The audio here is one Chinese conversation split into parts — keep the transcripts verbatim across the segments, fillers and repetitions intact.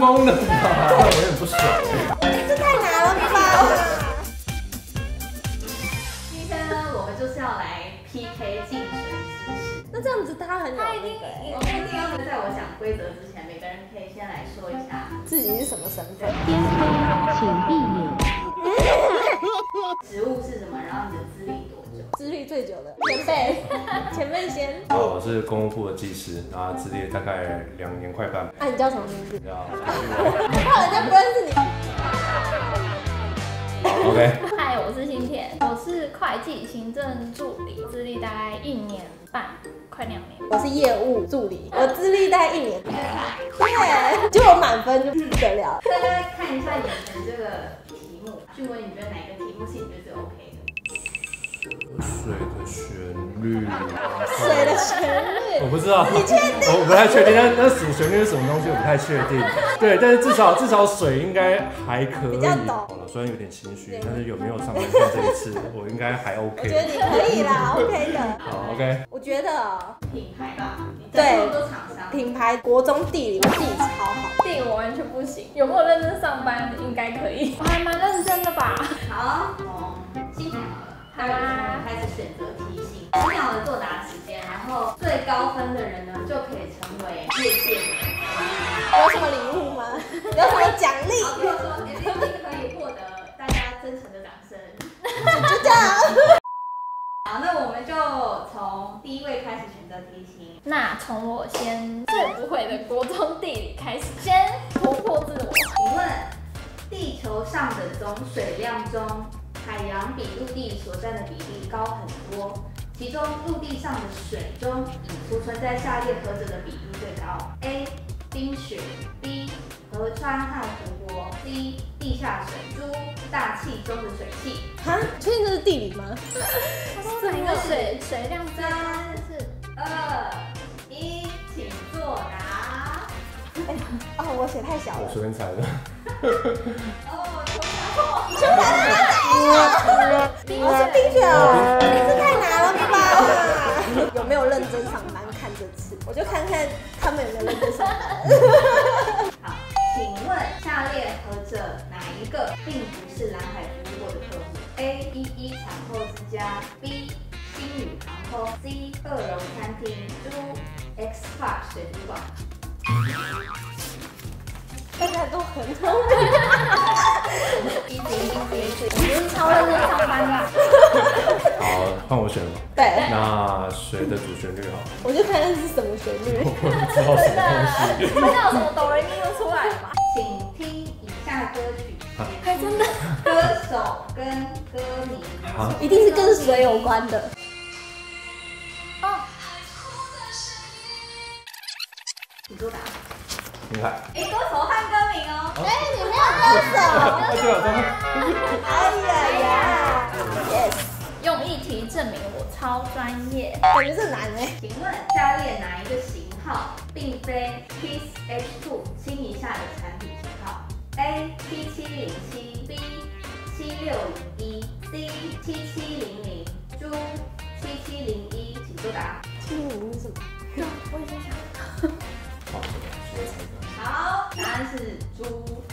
懵了吧？我有点不爽。这太难了吧！今天呢，我们就是要来 P K 竞选知识。那这样子他很有那个哎。我们第一个，在我讲规则之前，每个人可以先来说一下自己是什么身份。天空，请闭眼。职务是什么？然后你的资历多久？资历最久的前辈，前辈先。我是公务部的技师，然后资历大概两年快半。啊，你叫什么名字？我怕人家不认识你。OK。嗨，我是新田，我是会计行政助理，资历大概一年半，快两年。我是业务助理，我资历大概一年。对，就我满分就不得了。大家看一下眼前这个题目，俊文，你觉得哪个题目是你觉得最 OK 的？水的旋律。水的旋律。我不知道，你确定？我不太确定，但但是旋律是什么东西，我不太确定。对，但是至少至少水应该还可以。比较懂。虽然有点心虚，但是有没有上半身这一次，我应该还 OK。我觉得你可以啦 ，OK 的。好 ，OK。我觉得品牌吧，对，多厂商品牌，国中地理，我地理超好，地理我完全不行。有没有认真上班？应该可以。我还蛮认真的吧。好，哦，新年好了，大家开始选择题型，十秒的作答时间，然后最高分的人呢就可以成为业界的。有什么礼物吗？有什么奖励？好，比如说你一定可以获得大家真诚的掌声。就这样。好，那我们就从第一位开始选择题型。那从我先最不会的国中地理开始，先突破自我。请问，地球上的总水量中，海洋比陆地所占的比例高很多，其中陆地上的水中储存在下列何者的比例最高 ？A. 冰雪 B. 河川和湖泊 C. 地下水珠大气中的水汽。哈，确定这是地理吗？哪个水水量三四二一，请作答。哎，哦，我写太小了。我随便猜的。哦，你全猜了。我是冰雪哦，这太难了吧！有没有认真上班？看这次，我就看看他们有没有认真上班。好，请问下列何者哪一个并不是蓝海服务的客户 ？A. 一一产后之家 B. 星宇航空 C. 二楼餐厅 D. X 化水族馆。大家都很聪明，一零一零，你是超认真上班的。好，换我选吧。对，那谁的主旋律好？我就看看是什么旋律。我知道什么东西。不知道什么哆来咪又出来了吧？请听以下歌曲。哎，真的。歌手跟歌名。啊。一定是跟水有关的。哦。你作答。你看，哎，歌手和歌名哦，哎，你没有歌手，哎呀呀 ，yes， 用一题证明我超专业，感觉是难哎。请问下列哪一个型号并非 P S H 二 氢以下的产品型号 ？A 七七零七 B 七六零一 C 七七零零 D 七七零一，请作答。七零零是什么？我也在想。好，答案是猪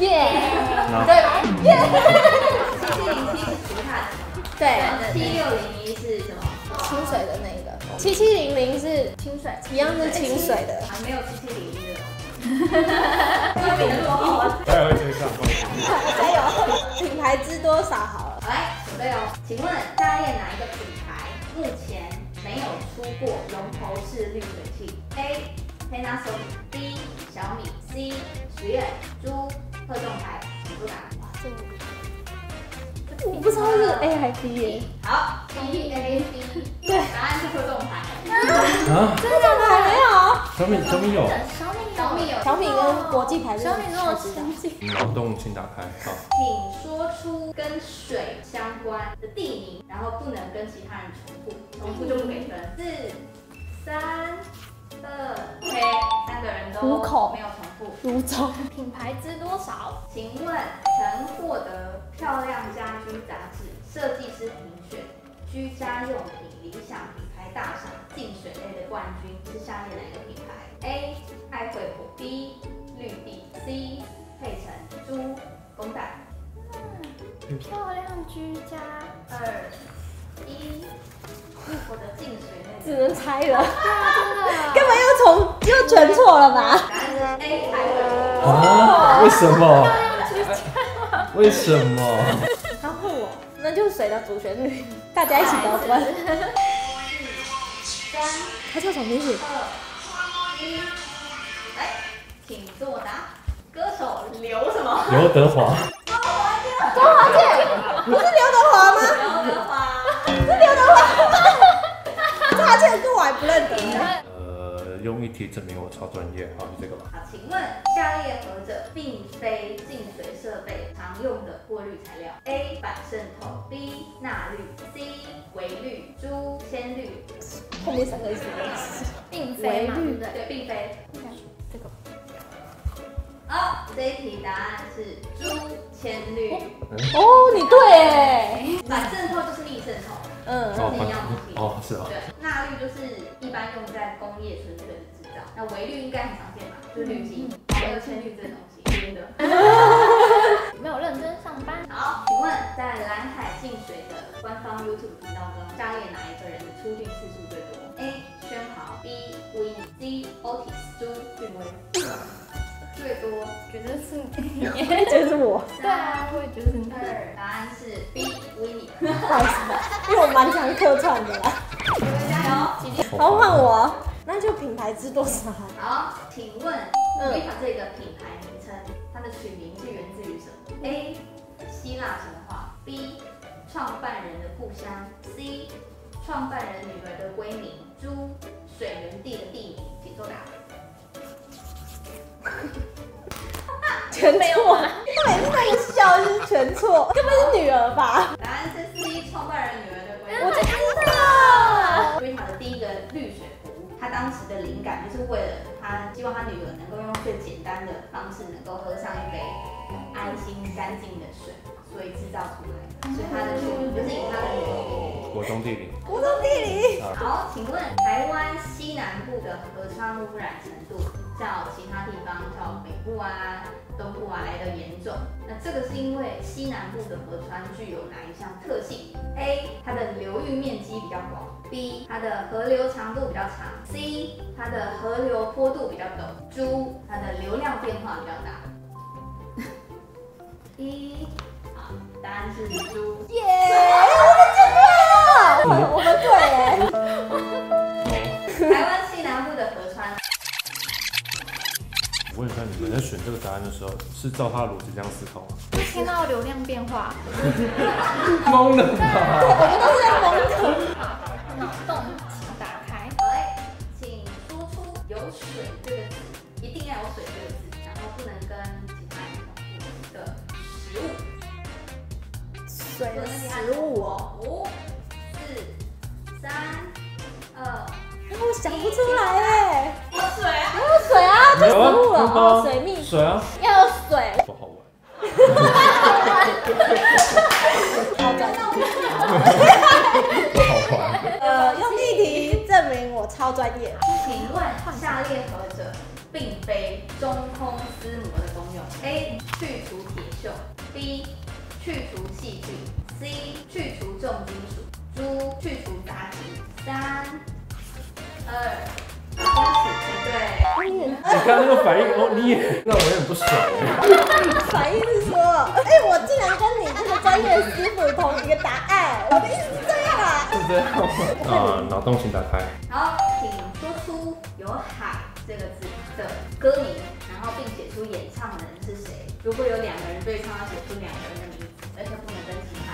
耶，对吧？耶，七七零七是竹炭的，对，七六零一是什么？清水的那一个，七七零零是清水，一样是清水的，还没有七七零一的。哈别落后啊！加油，加油！品牌知多少好了？来，准备哦。请问下列哪一个品牌目前没有出过龙头式滤水器 ？A. Panasonic B. 小米 C 实验猪特种牌，请作答。哇，这我我不知道是 A 还是 B 耶。好 ，B A B， 对，答案是特种牌。啊？特种牌没有？小米小米有，小米小米有，小米跟国际牌是。小米跟我知道。脑洞请打开。好，请说出跟水相关的地名，然后不能跟其他人重复，重复就不给分。四三二 ，OK， 三个人都没有重复。五种品牌知多少？请问曾获得《漂亮家居》杂志设计师评选居家用品理想品牌大赏净水类的冠军是下列哪个品牌 ？A. 爱惠浦 B. 绿地 C 配成猪公蛋。嗯，漂亮居家。二一，我的进水那只能猜了，根本又从又全错了吧？答案是 A 爱惠浦。啊？为什么？为什么？他问我，那就是谁的主旋律？大家一起得分。三，他叫什么名字？二一，来。 请作答，歌手刘什么？刘德华。周华健。周华健，不是刘德华吗？刘德华。是刘德华。周华健歌我还不认得。呃，用一题证明我超专业，好，就这个吧。好，请问下列何者并非净水设备常用的过滤材料 ？A. 反渗透 B. 钠滤 C. 微滤 D. 铅滤。后面三个是并非嘛？对，并非。 哦，这一题答案是猪铅滤。哦，你对哎。反渗透就是逆渗透，嗯，是一样东西。哦，是啊。对，钠滤就是一般用在工业纯水的制造，那微滤应该很常见吧？就是滤芯，还有铅滤这东西，真的。没有认真上班。好，请问在蓝海净水的官方 YouTube 频道中，下列哪一个人的出镜次数最多 ？A. 宣豪 B. Winnie C. Otis 朱俊威。 最多，觉得是你，觉得是我。对啊，我也觉得是你。二，答案是 B Winnie。不好意思，因为我蛮常客串的啦。加油！好，换我，那就品牌知多少？好，请问爱惠浦这个品牌名称，它的取名是源自于什么 ？A. 希腊神话 B. 创办人的故乡 C. 创办人女儿的闺名 D. 水源地的地名，请作答。 全错，对，是那个笑是全错，根本是女儿吧？答案是 C 创办人女儿的闺蜜。我就知道。爱惠浦的第一个滤水服务，她当时的灵感就是为了她希望她女儿能够用最简单的方式能够喝上一杯安心干净的水，所以制造出来的。所以她的学名就是以她的女儿。国中地理。国中地理。好，请问台湾西南部的河川污染程度？ 到其他地方，到北部啊、东部啊来的严重。那这个是因为西南部的河川具有哪一项特性 ？A. 它的流域面积比较广 ；B. 它的河流长度比较长 ；C. 它的河流坡度比较陡 ；D. 它的流量变化比较大。一，好，答案是 D。耶！我们我们对耶。台湾西南部的河川。 我问一下，你们在选这个答案的时候，是照他的逻辑这样思考吗？听到流量变化，懵了吧？对，我们都是在懵的。脑洞请打开。好嘞，请说出有水这个字，一定要有水这个字，然后不能跟其他的食物。水的食物哦。五、四、三、二。我想不出来哎。有水啊！有水啊！ 没有啊，哦，水蜜水啊，要有水，不好玩。好玩，不好玩。呃，用一题证明我超专业。请问下列何者并非中空丝膜的功用 ？A. 去除铁锈 B. 去除细菌 C. 去除重金属 D. 去除杂质。三、二。 对，你看那个反应，哦，你也让我有点不爽。反应是说，哎、欸，我竟然跟你这个专业师傅同一个答案，我的意思是这样啊。是这样吗？啊，脑洞请打开。好，请说出有“海”这个字的歌名，然后并写出演唱人是谁。如果有两个人对唱，要写出两个人的名字，而且不能跟其他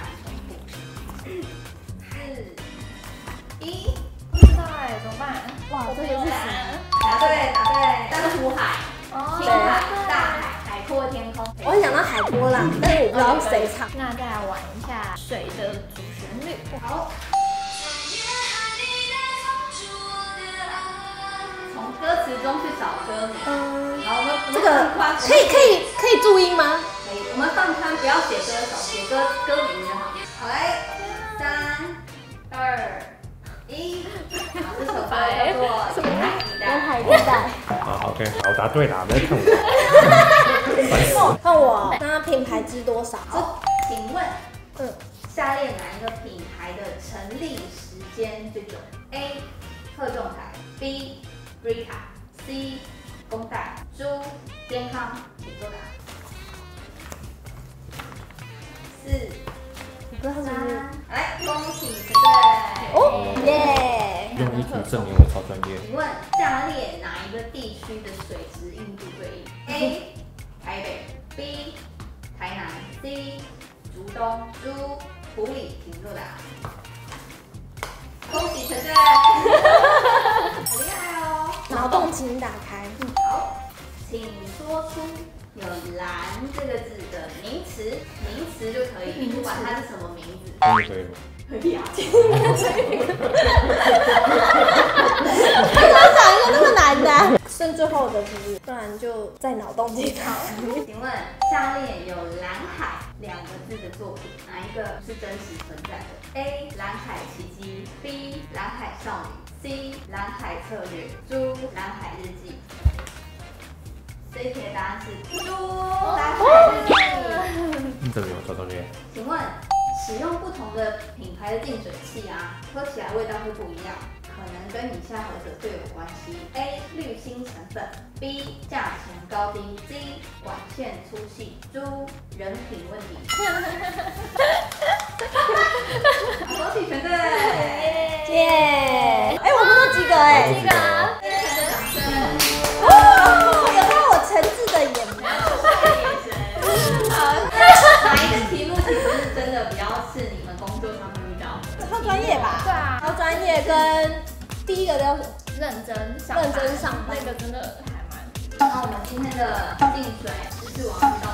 人重复。四、一。 哎，怎么办？哇，这个是答对，答对，当湖海、青海、大海、海阔天空。我很想到海波浪，但是我不知道谁唱。那再来玩一下水的主旋律。好。从歌词中去找歌名。嗯。好，我们这个可以可以可以注音吗？可以，我们放宽，不要写歌手，写歌歌名就好。好，来，三、二。 一一，这首歌叫做《沿海地带》。沿海地带。好 ，OK， 好，答对了，没看我。看我，那品牌知多少？请问，嗯，下列哪一个品牌的成立时间最久 ？A. 特仲裁 B. Brita C. 公仔猪健康，请作答。四、三，来，恭喜答对！哦耶！用一题证明我超专业。请问下列哪一个地区的水质硬度最硬 ？A. 台北 B. 台南 C. 竹东猪埔里，请作答。恭喜答对！很厉害哦！脑洞请打开。好，请说出。有“蓝”这个字的名词，名词就可以，不管它是什么名字。可以可以吗？可以啊！为什么找一个那么难的、啊？剩最后的是不是？不然就在脑洞里考。请问下列有“蓝海”两个字的作品，哪一个是真实存在的 ？A. 蓝海奇迹 B. 蓝海少女 C. 蓝海策略猪蓝海日记。这一题的答案是猪。答对。这里有小东西。请问，使用不同的品牌的净水器啊，喝起来味道会不一样，可能跟以下何者最有关系 ？A. 滤芯成分 B. 价钱高低 C. 管线粗细猪人品问题。恭喜全对。耶！哎，我们都及格哎。及格。非常的掌声。诚挚的眼光，好，哪一个题目其实是真的比较是你们工作上会遇到的？超专业吧？对啊，超专业跟第一个叫认真上班，认真上班那个真的还蛮。那我们今天的净水知识王。